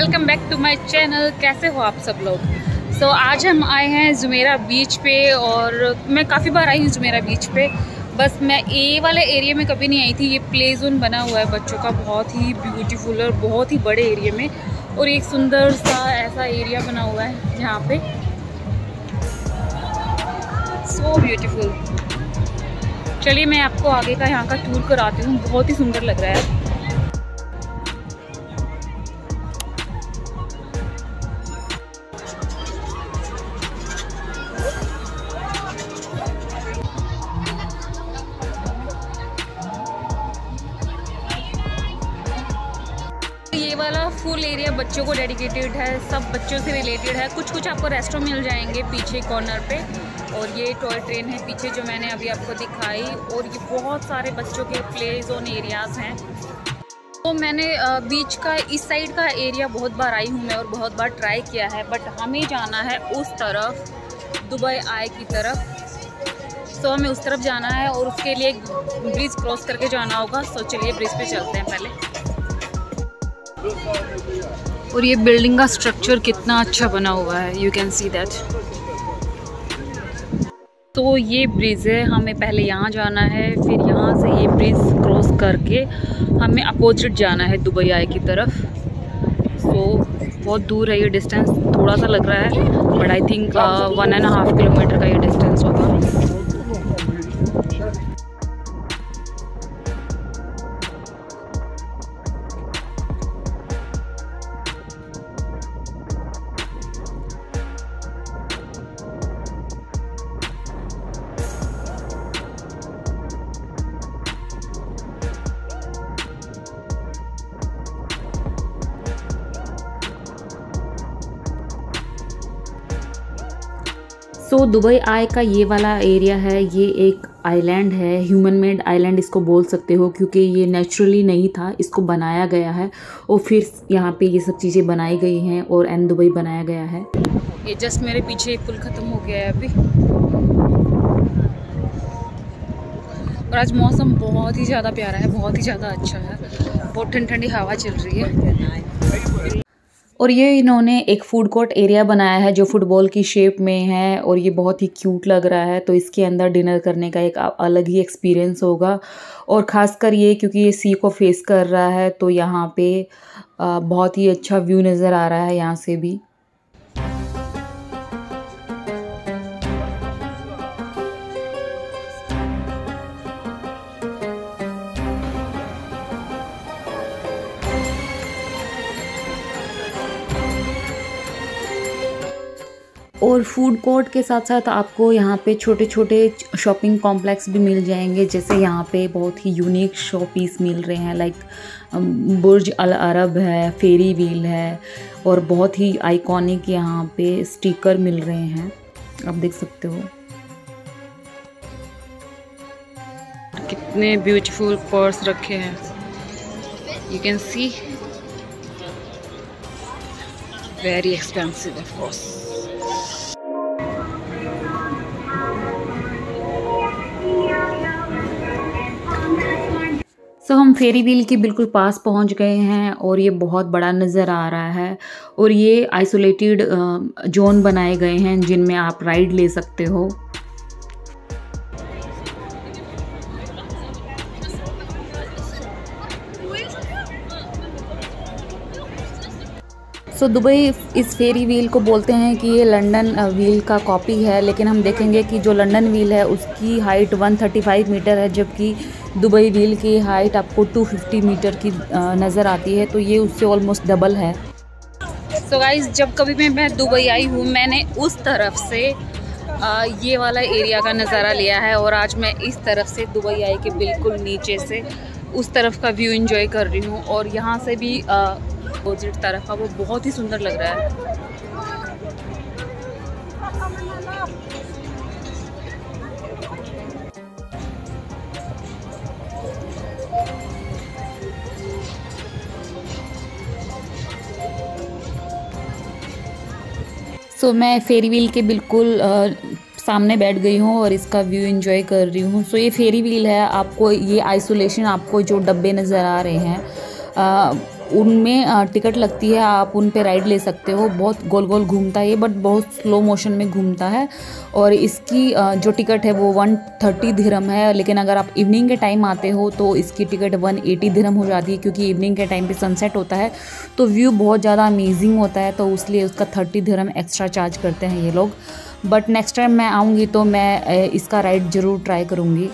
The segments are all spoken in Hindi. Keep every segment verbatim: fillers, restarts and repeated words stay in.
Welcome back to my channel. कैसे हो आप सब लोग। सो so, आज हम आए हैं जुमेरा बीच पे और मैं काफ़ी बार आई हूँ जुमेरा बीच पे, बस मैं ए वाले एरिया में कभी नहीं आई थी। ये प्ले जोन बना हुआ है बच्चों का, बहुत ही ब्यूटीफुल और बहुत ही बड़े एरिया में, और एक सुंदर सा ऐसा एरिया बना हुआ है जहाँ पे सो ब्यूटीफुल। चलिए मैं आपको आगे का यहाँ का टूर कराती हूँ, बहुत ही सुंदर लग रहा है। वाला फुल एरिया बच्चों को डेडिकेटेड है, सब बच्चों से रिलेटेड है। कुछ कुछ आपको रेस्टोरेंट मिल जाएंगे पीछे कॉर्नर पे, और ये टॉय ट्रेन है पीछे जो मैंने अभी आपको दिखाई, और ये बहुत सारे बच्चों के प्ले जोन एरियाज हैं। तो मैंने बीच का इस साइड का एरिया बहुत बार आई हूँ मैं और बहुत बार ट्राई किया है, बट हमें जाना है उस तरफ दुबई आय की तरफ। सो so, हमें उस तरफ जाना है और उसके लिए ब्रिज क्रॉस करके जाना होगा। सो so, चलिए ब्रिज पर चलते हैं पहले। और ये बिल्डिंग का स्ट्रक्चर कितना अच्छा बना हुआ है, यू कैन सी दैट। तो ये ब्रिज है, हमें पहले यहाँ जाना है, फिर यहाँ से ये ब्रिज क्रॉस करके हमें अपोजिट जाना है दुबई आए की तरफ। सो बहुत दूर है ये डिस्टेंस, थोड़ा सा लग रहा है, but I think one and half kilometre का ये डिस्टेंस होगा। सो so, दुबई आय का ये वाला एरिया है, ये एक आइलैंड है, ह्यूमन मेड आइलैंड इसको बोल सकते हो, क्योंकि ये नेचुरली नहीं था, इसको बनाया गया है और फिर यहाँ पे ये सब चीज़ें बनाई गई हैं और एन दुबई बनाया गया है। ये जस्ट मेरे पीछे पुल ख़त्म हो गया है अभी, और आज मौसम बहुत ही ज़्यादा प्यारा है, बहुत ही ज़्यादा अच्छा है, बहुत ठंडी ठंडी हवा चल रही है। और ये इन्होंने एक फूड कोर्ट एरिया बनाया है जो फुटबॉल की शेप में है, और ये बहुत ही क्यूट लग रहा है। तो इसके अंदर डिनर करने का एक अलग ही एक्सपीरियंस होगा, और ख़ासकर ये क्योंकि ये सी को फेस कर रहा है, तो यहाँ पे बहुत ही अच्छा व्यू नज़र आ रहा है यहाँ से भी। और फूड कोर्ट के साथ साथ आपको यहाँ पे छोटे छोटे शॉपिंग कॉम्प्लेक्स भी मिल जाएंगे, जैसे यहाँ पे बहुत ही यूनिक शॉपीस मिल रहे हैं, लाइक बुर्ज अल अरब है, फेरी व्हील है, और बहुत ही आइकॉनिक यहाँ पे स्टिकर मिल रहे हैं, आप देख सकते हो। कितने ब्यूटीफुल पर्स रखे हैं, you can see, very expensive of course. तो हम फेरी व्हील के बिल्कुल पास पहुंच गए हैं, और ये बहुत बड़ा नज़र आ रहा है, और ये आइसोलेटेड जोन बनाए गए हैं जिनमें आप राइड ले सकते हो। सो so, दुबई इस फेरी व्हील को बोलते हैं कि ये लंदन व्हील का कॉपी है, लेकिन हम देखेंगे कि जो लंदन व्हील है उसकी हाइट एक सौ पैंतीस मीटर है, जबकि दुबई व्हील की हाइट आपको दो सौ पचास मीटर की नज़र आती है, तो ये उससे ऑलमोस्ट डबल है। सो so गाइस, जब कभी मैं मैं दुबई आई हूँ, मैंने उस तरफ से ये वाला एरिया का नज़ारा लिया है, और आज मैं इस तरफ से दुबई आई के बिल्कुल नीचे से उस तरफ का व्यू इंजॉय कर रही हूँ, और यहाँ से भी आ, अपोजिट तरफ का वो बहुत ही सुंदर लग रहा है। सो so, मैं फेरी व्हील के बिल्कुल आ, सामने बैठ गई हूँ और इसका व्यू एंजॉय कर रही हूँ। सो so, ये फेरी व्हील है, आपको ये आइसोलेशन, आपको जो डब्बे नज़र आ रहे हैं आ, उनमें टिकट लगती है, आप उन पे राइड ले सकते हो। बहुत गोल गोल घूमता है ये, बट बहुत स्लो मोशन में घूमता है। और इसकी जो टिकट है वो एक सौ तीस दिरहम है, लेकिन अगर आप इवनिंग के टाइम आते हो तो इसकी टिकट एक सौ अस्सी दिरहम हो जाती है, क्योंकि इवनिंग के टाइम पे सनसेट होता है तो व्यू बहुत ज़्यादा अमेजिंग होता है, तो इसलिए उसका तीस दिरहम एक्स्ट्रा चार्ज करते हैं ये लोग। बट नेक्स्ट टाइम मैं आऊँगी तो मैं इसका राइड ज़रूर ट्राई करूँगी।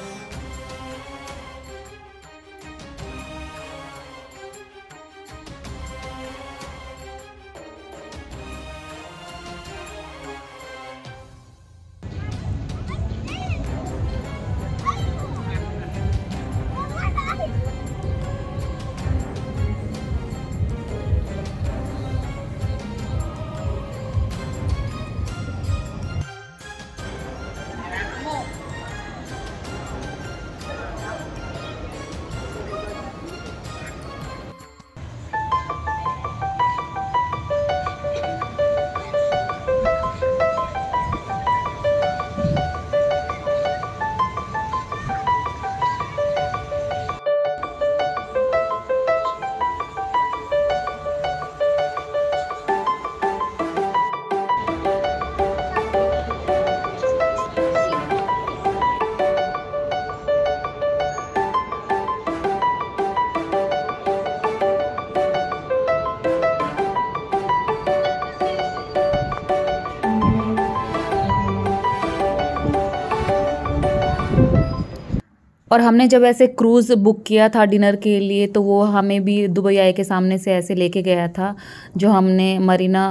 और हमने जब ऐसे क्रूज़ बुक किया था डिनर के लिए तो वो हमें भी दुबई आए के सामने से ऐसे लेके गया था, जो हमने मरीना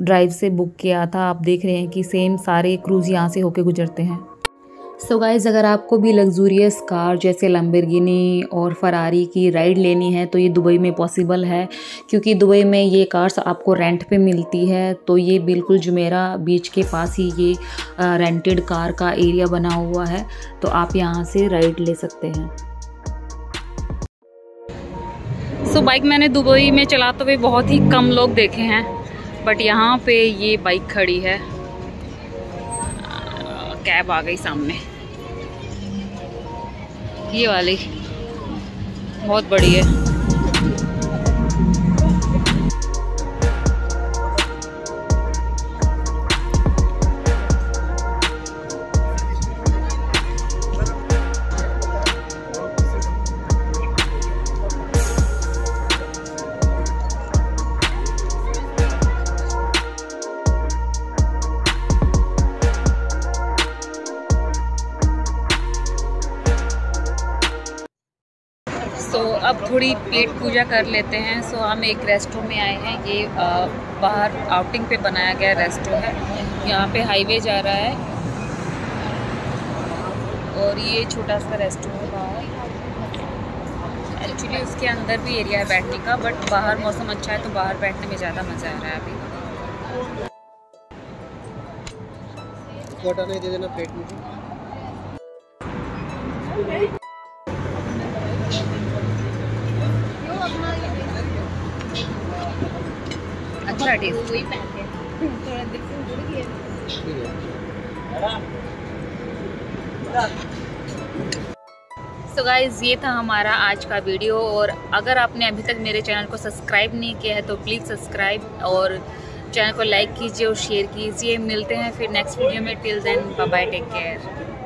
ड्राइव से बुक किया था। आप देख रहे हैं कि सेम सारे क्रूज़ यहाँ से होके गुजरते हैं। सो गाइज़, अगर आपको भी लग्जूरियस कार जैसे लैम्बोर्गिनी और फरारी की राइड लेनी है तो ये दुबई में पॉसिबल है, क्योंकि दुबई में ये कार्स आपको रेंट पे मिलती है। तो ये बिल्कुल जुमेरा बीच के पास ही ये रेंटेड कार का एरिया बना हुआ है, तो आप यहाँ से राइड ले सकते हैं। सो so, बाइक मैंने दुबई में चलाते हुए बहुत ही कम लोग देखे हैं, बट यहाँ पे ये बाइक खड़ी है। कैब आ गई सामने, ये वाली बहुत बड़ी है। तो अब थोड़ी पेट पूजा कर लेते हैं। सो हम एक रेस्टो में आए हैं, ये बाहर आउटिंग पे बनाया गया रेस्टो है। यहाँ पे हाईवे जा रहा है और ये छोटा सा रेस्टो है बाहर। एक्चुअली उसके अंदर भी एरिया है बैठने का, बट बाहर मौसम अच्छा है तो बाहर बैठने में ज़्यादा मज़ा आ रहा है अभी। वाटर नहीं दे देना प्लेट में। अच्छा टेस्ट वही पहनते हैं, थोड़ा दिल से जुड़ गया। सो गाइज़, ये था हमारा आज का वीडियो, और अगर आपने अभी तक मेरे चैनल को सब्सक्राइब नहीं किया है तो प्लीज़ सब्सक्राइब और चैनल को लाइक कीजिए और शेयर कीजिए। मिलते हैं फिर नेक्स्ट वीडियो में। Till then bye bye, take care.